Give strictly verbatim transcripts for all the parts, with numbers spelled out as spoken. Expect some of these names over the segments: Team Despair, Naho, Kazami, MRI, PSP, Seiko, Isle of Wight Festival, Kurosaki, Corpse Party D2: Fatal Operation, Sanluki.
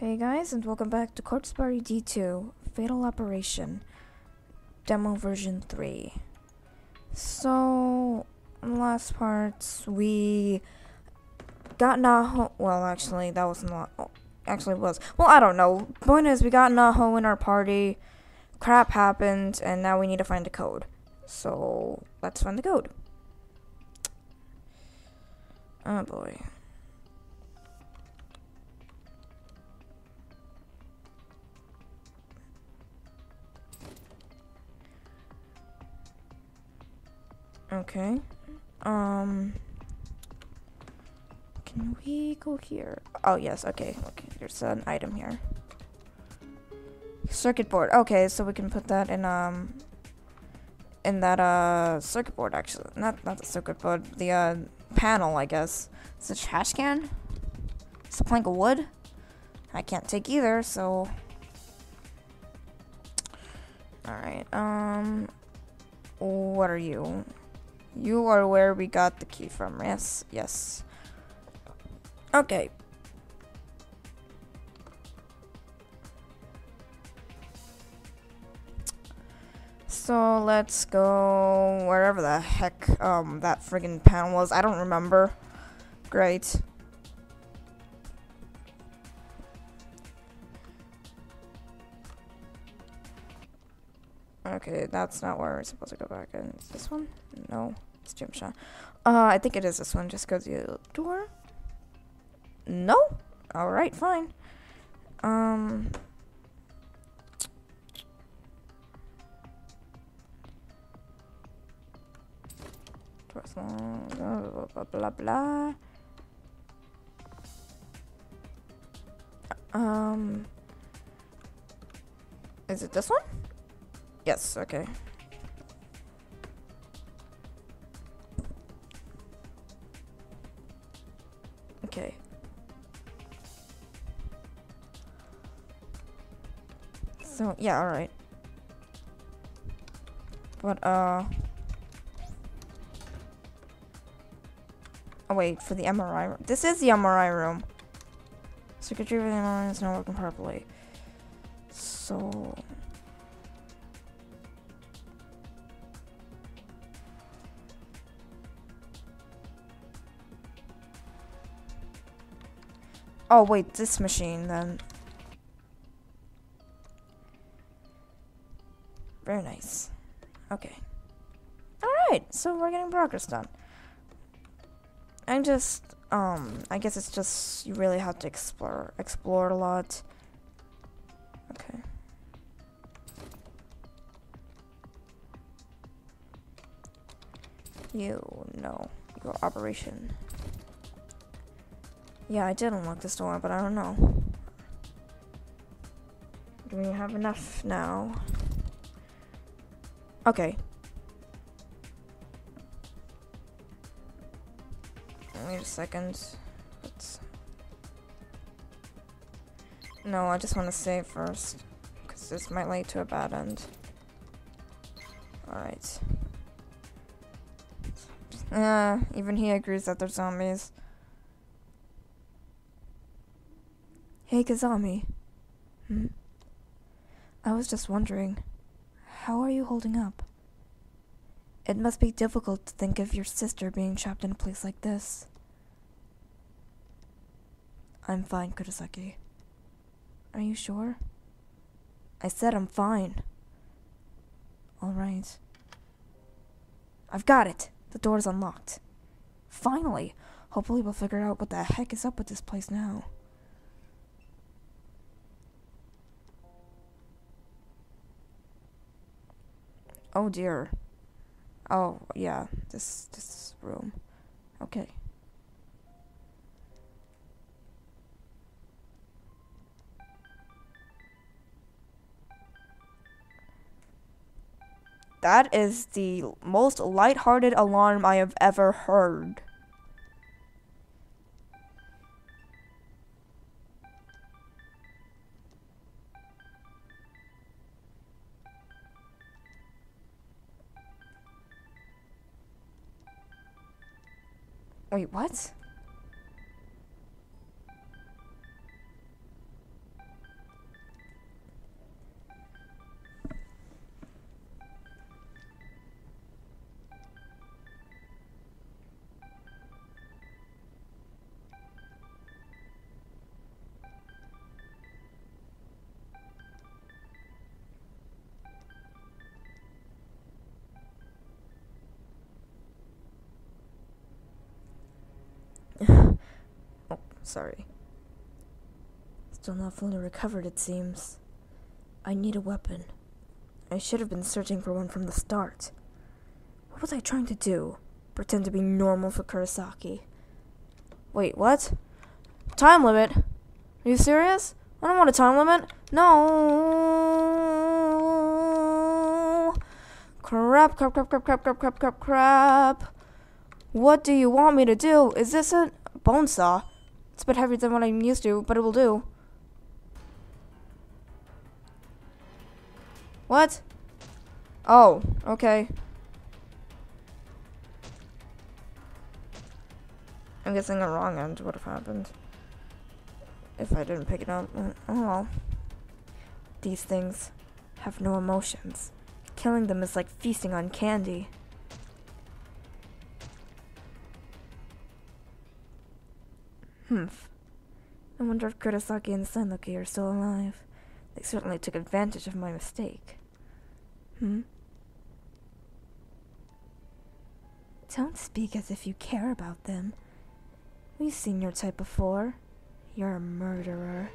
Hey guys, and welcome back to Corpse Party D two, Fatal Operation, Demo Version three. So, in the last parts, we got Naho, well actually, that wasn't a lot, actually it was, well I don't know, point is we got Naho in our party, crap happened, and now we need to find a code. So, let's find the code. Oh boy. Okay, um, can we go here? Oh, yes, okay, okay, there's an item here. Circuit board, okay, so we can put that in, um, in that, uh, circuit board, actually. Not, not the circuit board, the, uh, panel, I guess. It's a trash can? It's a plank of wood? I can't take either, so. Alright, um, what are you? You are where we got the key from, yes? Yes. Okay. So, let's go wherever the heck um, that friggin' panel was. I don't remember. Great. Okay, that's not where we're supposed to go back in. Is this one? No, it's Jim Shaw. Uh, I think it is this one. Just go to the door. No? Alright, fine. Um. Blah, blah, blah, blah. Um. Is it this one? Yes, okay. Okay. So, yeah, alright. But, uh... oh, wait, for the M R I room. This is the M R I room. Circuitry for the M R I is not working properly. So... oh wait, this machine then. Very nice. Okay. Alright, so we're getting progress done. I'm just, um, I guess it's just, you really have to explore, explore a lot. Okay. You, no. Your operation. Yeah, I did unlock this door, but I don't know. Do we have enough now? Okay. Wait a second. Let's... no, I just want to save first, because this might lead to a bad end. Alright. Yeah, even he agrees that they're zombies. Hey Kazami, hmm? I was just wondering, how are you holding up? It must be difficult to think of your sister being trapped in a place like this. I'm fine, Kurosaki. Are you sure? I said I'm fine. Alright. I've got it! The door's unlocked. Finally! Hopefully we'll figure out what the heck is up with this place now. Oh dear. Oh yeah, this this room. Okay. That is the most lighthearted alarm I have ever heard. Wait, what? Sorry. Still not fully recovered, it seems. I need a weapon. I should have been searching for one from the start. What was I trying to do? Pretend to be normal for Kurosaki. Wait, what? Time limit? Are you serious? I don't want a time limit. No. Crap, crap, crap, crap, crap, crap, crap, crap, crap. What do you want me to do? Is this a bone saw? It's a bit heavier than what I'm used to, but it will do. What? Oh, okay. I'm guessing the wrong end would have happened if I didn't pick it up. Oh well. These things have no emotions. Killing them is like feasting on candy. Humph. I wonder if Kurosaki and Sanluki are still alive. They certainly took advantage of my mistake. Hmm? Don't speak as if you care about them. We've seen your type before. You're a murderer.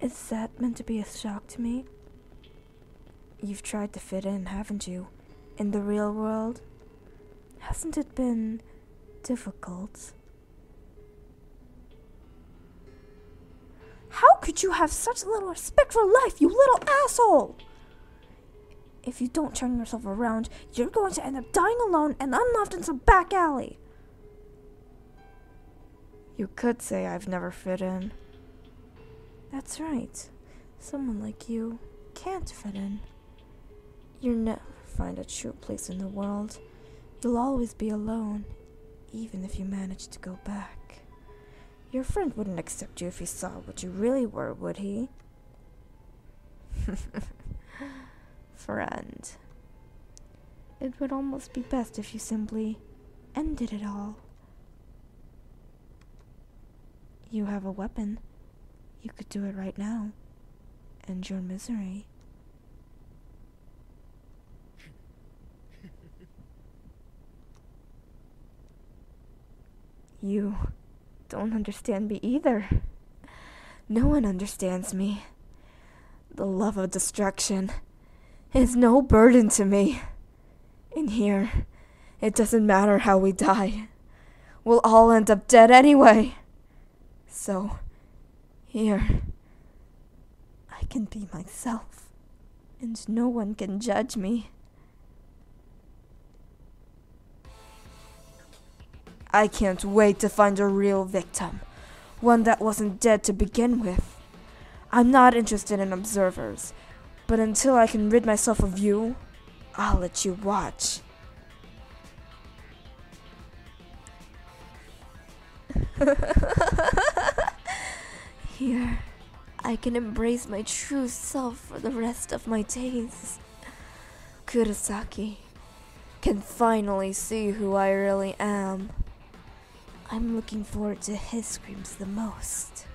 Is that meant to be a shock to me? You've tried to fit in, haven't you? In the real world? Hasn't it been difficult? How could you have such little respect for life, you little asshole? If you don't turn yourself around, you're going to end up dying alone and unloved in some back alley. You could say I've never fit in. That's right. Someone like you can't fit in. You'll never find a true place in the world. You'll always be alone, even if you manage to go back. Your friend wouldn't accept you if he saw what you really were, would he? Friend. It would almost be best if you simply ended it all. You have a weapon. You could do it right now. End your misery. You don't understand me either. No one understands me. The love of destruction is no burden to me. In here, it doesn't matter how we die. We'll all end up dead anyway. So, here, I can be myself, and no one can judge me. I can't wait to find a real victim, one that wasn't dead to begin with. I'm not interested in observers, but until I can rid myself of you, I'll let you watch. Here, I can embrace my true self for the rest of my days. Kurosaki can finally see who I really am. I'm looking forward to his screams the most.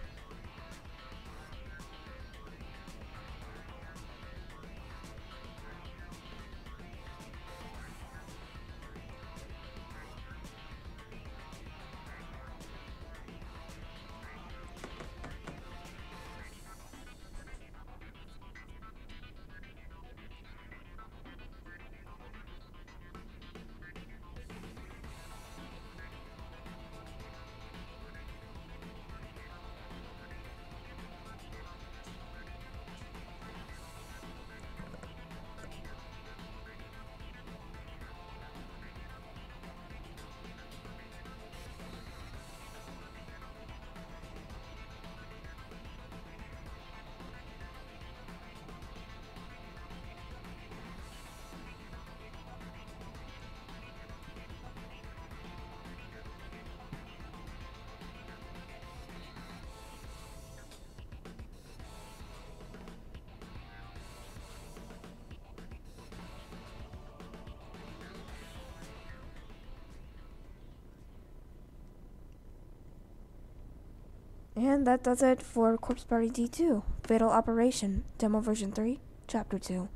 And that does it for Corpse Party D two, Fatal Operation, Demo Version three, Chapter two.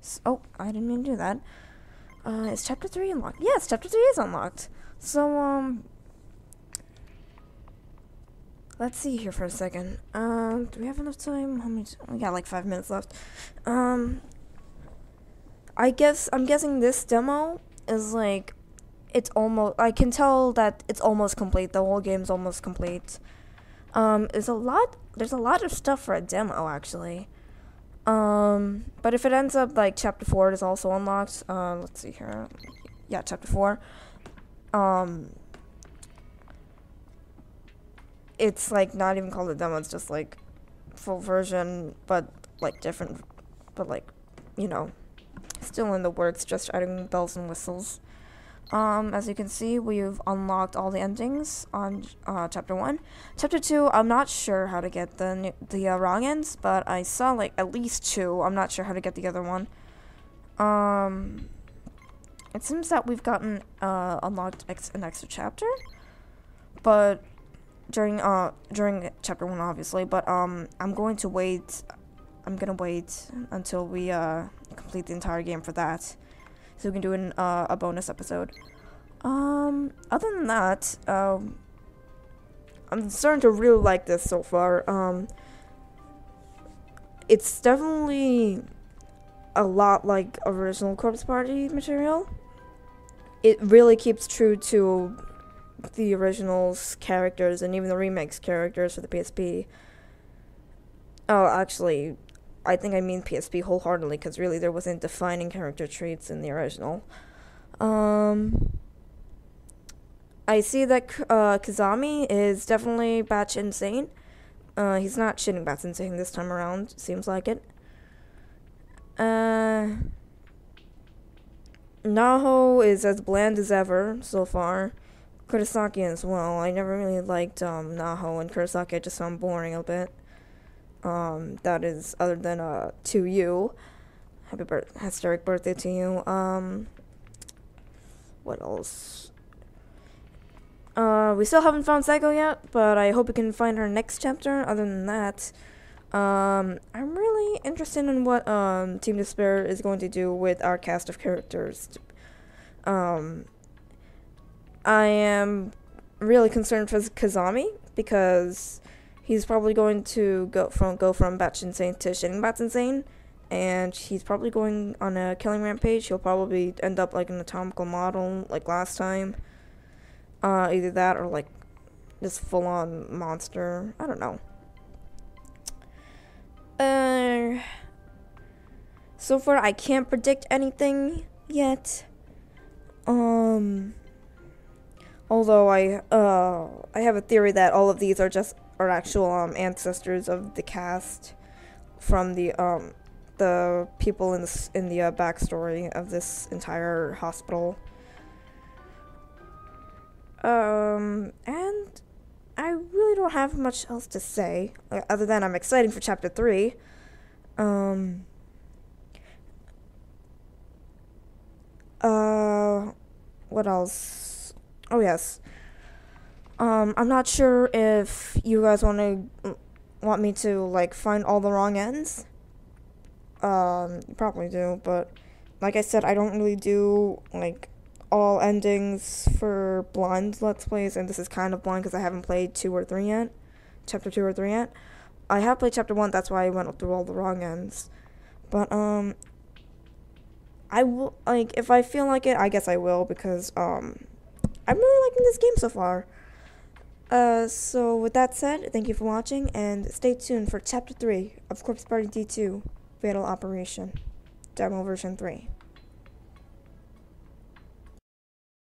So, oh, I didn't mean to do that. Uh, is Chapter three unlocked? Yes, Chapter three is unlocked. So, um, Let's see here for a second. Um, do we have enough time? How much? We got like five minutes left. Um, I guess I'm guessing this demo is like it's almost. I can tell that it's almost complete. The whole game's almost complete. Um, there's a lot. There's a lot of stuff for a demo actually. Um, but if it ends up like chapter four is also unlocked. Uh, let's see here. Yeah, chapter four. Um. It's like not even called a demo, it's just like full version, but like different, but like, you know, still in the works, just adding bells and whistles. Um, as you can see, we've unlocked all the endings on uh, chapter one. Chapter two, I'm not sure how to get the, the uh, wrong ends, but I saw like at least two. I'm not sure how to get the other one. Um, it seems that we've gotten uh, unlocked ex an extra chapter, but during uh during chapter one obviously, but um I'm going to wait I'm gonna wait until we uh complete the entire game for that, so we can do an uh, a bonus episode. Um other than that, um I'm starting to really like this so far. Um it's definitely a lot like original Corpse Party material. It really keeps true to the originals characters and even the remakes characters for the P S P. Oh, actually, I think I mean P S P wholeheartedly, because really there wasn't defining character traits in the original. Um, I see that uh, Kazami is definitely batch insane. Uh, he's not shitting batch insane this time around, seems like it. Uh, Naho is as bland as ever so far. Kurosaki as well. I never really liked um, Naho, and Kurosaki I just found boring a bit. Um, that is, other than uh, to you. Happy birth historic birthday to you. Um, what else? Uh, we still haven't found Seiko yet, but I hope we can find her next chapter. Other than that, um, I'm really interested in what um, Team Despair is going to do with our cast of characters. Um... I am really concerned for Kazami, because he's probably going to go from go from batch insane to shitting batch insane, and he's probably going on a killing rampage. He'll probably end up like an anatomical model like last time. Uh, either that or like this full-on monster. I don't know. Uh, so far, I can't predict anything yet. Um. Although I, uh, I have a theory that all of these are just are actual um, ancestors of the cast from the um, the people in the in the uh, backstory of this entire hospital. Um, and I really don't have much else to say other than I'm excited for chapter three. Um. Uh, what else? Oh yes. Um, I'm not sure if you guys want to want me to like find all the wrong ends. Um, you probably do, but like I said, I don't really do like all endings for blind Let's Plays, and this is kind of blind because I haven't played two or three yet, chapter two or three yet. I have played chapter one, that's why I went through all the wrong ends. But um, I will like if I feel like it, I guess I will, because um. I'm really liking this game so far. Uh, so with that said, thank you for watching, and stay tuned for Chapter three of Corpse Party D two: Fatal Operation, Demo Version three.